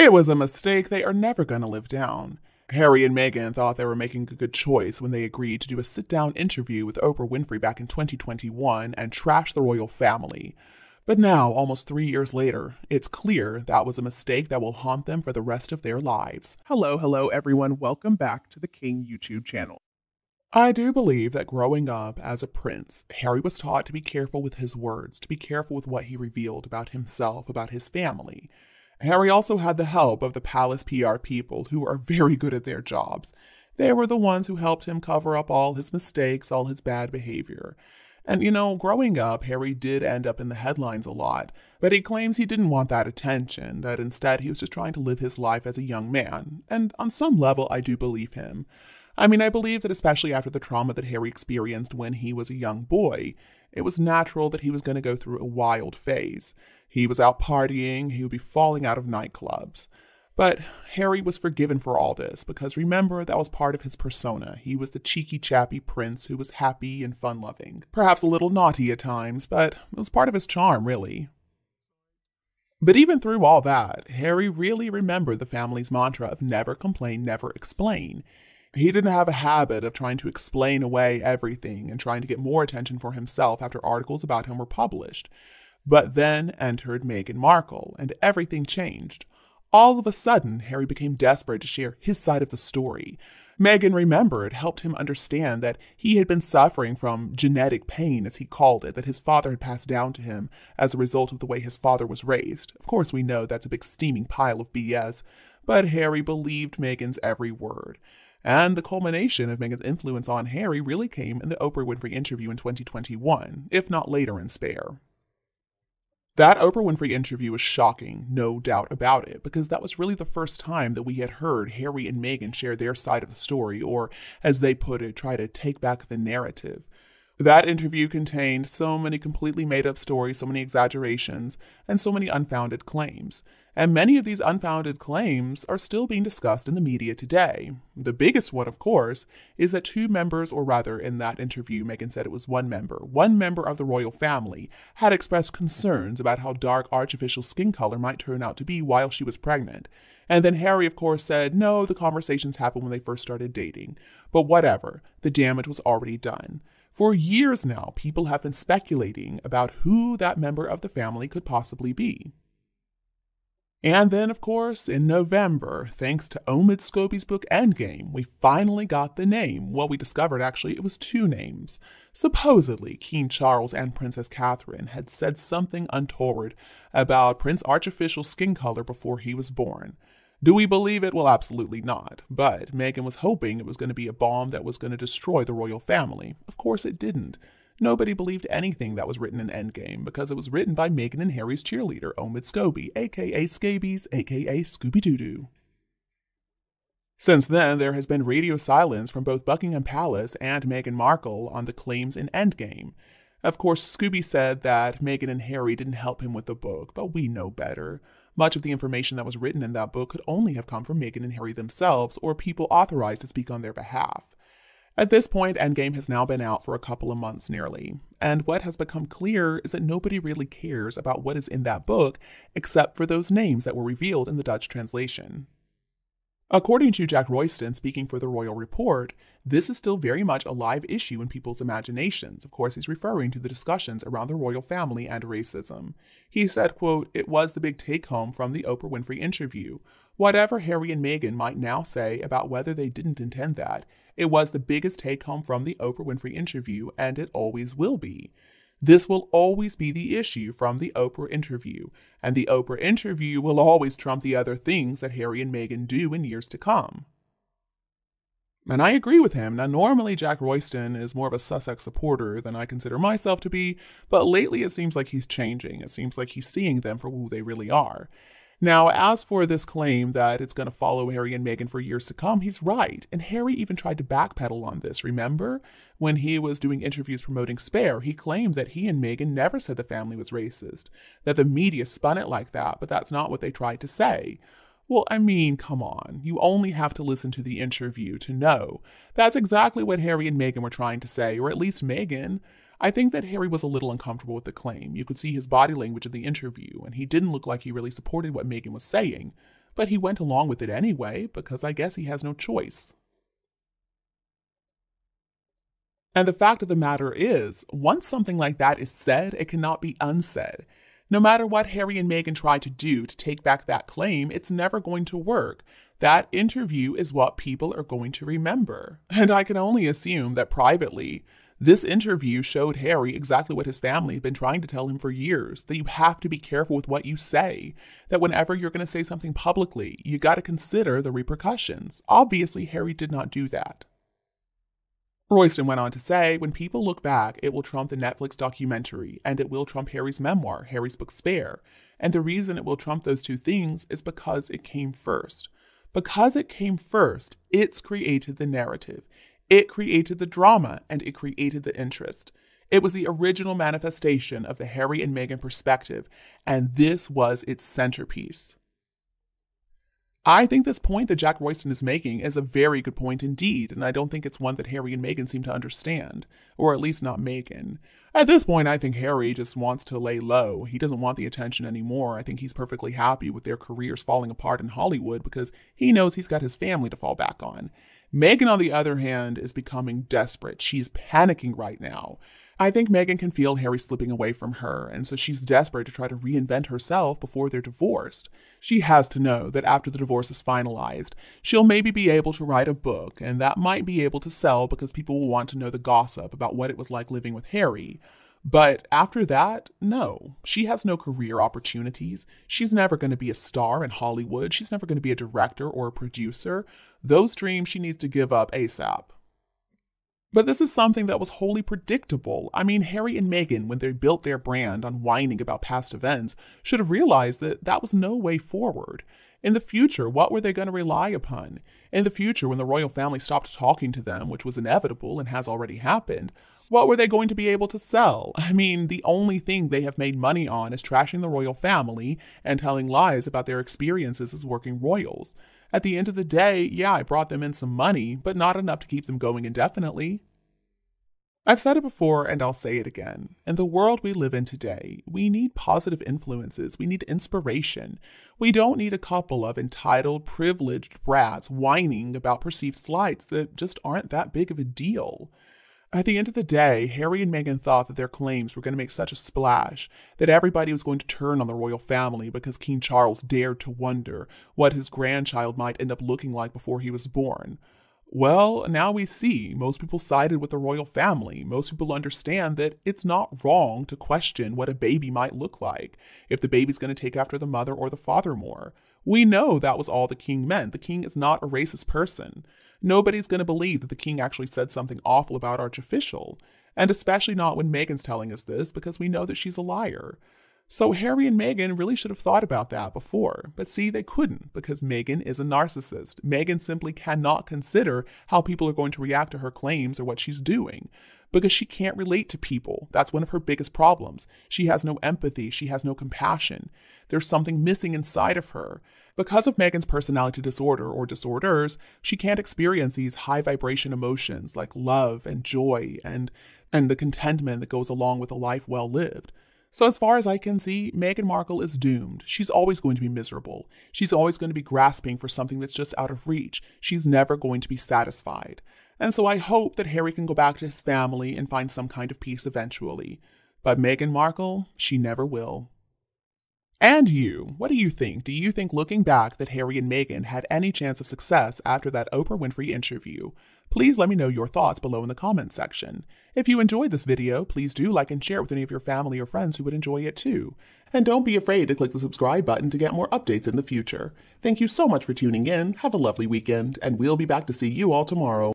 It was a mistake they are never going to live down. Harry and Meghan thought they were making a good choice when they agreed to do a sit-down interview with Oprah Winfrey back in 2021 and trash the royal family. But now, almost 3 years later, it's clear that was a mistake that will haunt them for the rest of their lives. Hello everyone, welcome back to the King YouTube channel. I do believe that growing up as a prince, Harry was taught to be careful with his words, to be careful with what he revealed about himself, about his family. Harry also had the help of the palace PR people, who are very good at their jobs. They were the ones who helped him cover up all his mistakes, all his bad behavior. And you know, growing up, Harry did end up in the headlines a lot, but he claims he didn't want that attention, that instead he was just trying to live his life as a young man. And on some level, I do believe him. I mean, I believe that especially after the trauma that Harry experienced when he was a young boy, it was natural that he was going to go through a wild phase. He was out partying, he would be falling out of nightclubs. But Harry was forgiven for all this because remember, that was part of his persona. He was the cheeky, chappy prince who was happy and fun-loving. Perhaps a little naughty at times, but it was part of his charm, really. But even through all that, Harry really remembered the family's mantra of never complain, never explain. He didn't have a habit of trying to explain away everything and trying to get more attention for himself after articles about him were published. But then entered Meghan Markle, and everything changed. All of a sudden, Harry became desperate to share his side of the story. Meghan remembered, helped him understand that he had been suffering from genetic pain, as he called it, that his father had passed down to him as a result of the way his father was raised. Of course, we know that's a big steaming pile of BS, but Harry believed Meghan's every word. And the culmination of Meghan's influence on Harry really came in the Oprah Winfrey interview in 2021, if not later in Spare. That Oprah Winfrey interview was shocking, no doubt about it, because that was really the first time that we had heard Harry and Meghan share their side of the story, or as they put it, try to take back the narrative. That interview contained so many completely made-up stories, so many exaggerations, and so many unfounded claims. And many of these unfounded claims are still being discussed in the media today. The biggest one, of course, is that two members, or rather in that interview, Meghan said it was one member of the royal family had expressed concerns about how dark artificial skin color might turn out to be while she was pregnant. And then Harry, of course, said, no, the conversations happened when they first started dating. But whatever, the damage was already done. For years now, people have been speculating about who that member of the family could possibly be. And then, of course, in November, thanks to Omid Scobie's book Endgame, we finally got the name. Well, we discovered, actually, it was two names. Supposedly, King Charles and Princess Catherine had said something untoward about Prince Artificial skin color before he was born. Do we believe it? Well, absolutely not. But Meghan was hoping it was going to be a bomb that was going to destroy the royal family. Of course it didn't. Nobody believed anything that was written in Endgame because it was written by Meghan and Harry's cheerleader, Omid Scobie, aka Scabies, aka Scooby-Doo-Doo. Since then, there has been radio silence from both Buckingham Palace and Meghan Markle on the claims in Endgame. Of course, Scooby said that Meghan and Harry didn't help him with the book, but we know better. Much of the information that was written in that book could only have come from Meghan and Harry themselves or people authorized to speak on their behalf. At this point, Endgame has now been out for a couple of months nearly, and what has become clear is that nobody really cares about what is in that book except for those names that were revealed in the Dutch translation. According to Jack Royston, speaking for the Royal Report, this is still very much a live issue in people's imaginations. Of course, he's referring to the discussions around the royal family and racism. He said, quote, "It was the big take-home from the Oprah Winfrey interview. Whatever Harry and Meghan might now say about whether they didn't intend that, it was the biggest take-home from the Oprah Winfrey interview, and it always will be. This will always be the issue from the Oprah interview, and the Oprah interview will always trump the other things that Harry and Meghan do in years to come." And I agree with him. Now, normally Jack Royston is more of a Sussex supporter than I consider myself to be, but lately it seems like he's changing. It seems like he's seeing them for who they really are. Now, as for this claim that it's going to follow Harry and Meghan for years to come, he's right. And Harry even tried to backpedal on this, remember? When he was doing interviews promoting Spare, he claimed that he and Meghan never said the family was racist, that the media spun it like that, but that's not what they tried to say. Well, I mean, come on. You only have to listen to the interview to know. That's exactly what Harry and Meghan were trying to say, or at least Meghan. I think that Harry was a little uncomfortable with the claim. You could see his body language in the interview, and he didn't look like he really supported what Meghan was saying. But he went along with it anyway, because I guess he has no choice. And the fact of the matter is, once something like that is said, it cannot be unsaid. No matter what Harry and Meghan try to do to take back that claim, it's never going to work. That interview is what people are going to remember. And I can only assume that privately, this interview showed Harry exactly what his family had been trying to tell him for years, that you have to be careful with what you say, that whenever you're going to say something publicly, you got to consider the repercussions. Obviously, Harry did not do that. Royston went on to say, when people look back, it will trump the Netflix documentary, and it will trump Harry's memoir, Harry's book Spare. And the reason it will trump those two things is because it came first. Because it came first, it's created the narrative. It created the drama, and it created the interest. It was the original manifestation of the Harry and Meghan perspective, and this was its centerpiece. I think this point that Jack Royston is making is a very good point indeed, and I don't think it's one that Harry and Meghan seem to understand, or at least not Meghan. At this point, I think Harry just wants to lay low. He doesn't want the attention anymore. I think he's perfectly happy with their careers falling apart in Hollywood because he knows he's got his family to fall back on. Meghan, on the other hand, is becoming desperate. She's panicking right now. I think Meghan can feel Harry slipping away from her, and so she's desperate to try to reinvent herself before they're divorced. She has to know that after the divorce is finalized, she'll maybe be able to write a book, and that might be able to sell because people will want to know the gossip about what it was like living with Harry. But after that, no. She has no career opportunities. She's never going to be a star in Hollywood. She's never going to be a director or a producer. Those dreams she needs to give up ASAP. But this is something that was wholly predictable. I mean, Harry and Meghan, when they built their brand on whining about past events, should have realized that that was no way forward. In the future, what were they going to rely upon? In the future, when the royal family stopped talking to them, which was inevitable and has already happened, what were they going to be able to sell? I mean, the only thing they have made money on is trashing the royal family and telling lies about their experiences as working royals. At the end of the day, yeah, I brought them in some money, but not enough to keep them going indefinitely. I've said it before, and I'll say it again. In the world we live in today, we need positive influences. We need inspiration. We don't need a couple of entitled, privileged brats whining about perceived slights that just aren't that big of a deal. At the end of the day, Harry and Meghan thought that their claims were going to make such a splash that everybody was going to turn on the royal family because King Charles dared to wonder what his grandchild might end up looking like before he was born. Well, now we see most people sided with the royal family. Most people understand that it's not wrong to question what a baby might look like, if the baby's going to take after the mother or the father more. We know that was all the king meant. The king is not a racist person. Nobody's going to believe that the king actually said something awful about Arch official, and especially not when Meghan's telling us this because we know that she's a liar. So Harry and Meghan really should have thought about that before, but see, they couldn't because Meghan is a narcissist. Meghan simply cannot consider how people are going to react to her claims or what she's doing because she can't relate to people. That's one of her biggest problems. She has no empathy. She has no compassion. There's something missing inside of her. Because of Meghan's personality disorder or disorders, she can't experience these high vibration emotions like love and joy and the contentment that goes along with a life well lived. So as far as I can see, Meghan Markle is doomed. She's always going to be miserable. She's always going to be grasping for something that's just out of reach. She's never going to be satisfied. And so I hope that Harry can go back to his family and find some kind of peace eventually. But Meghan Markle, she never will. And you, what do you think? Do you think looking back that Harry and Meghan had any chance of success after that Oprah Winfrey interview? Please let me know your thoughts below in the comments section. If you enjoyed this video, please do like and share it with any of your family or friends who would enjoy it too. And don't be afraid to click the subscribe button to get more updates in the future. Thank you so much for tuning in, have a lovely weekend, and we'll be back to see you all tomorrow.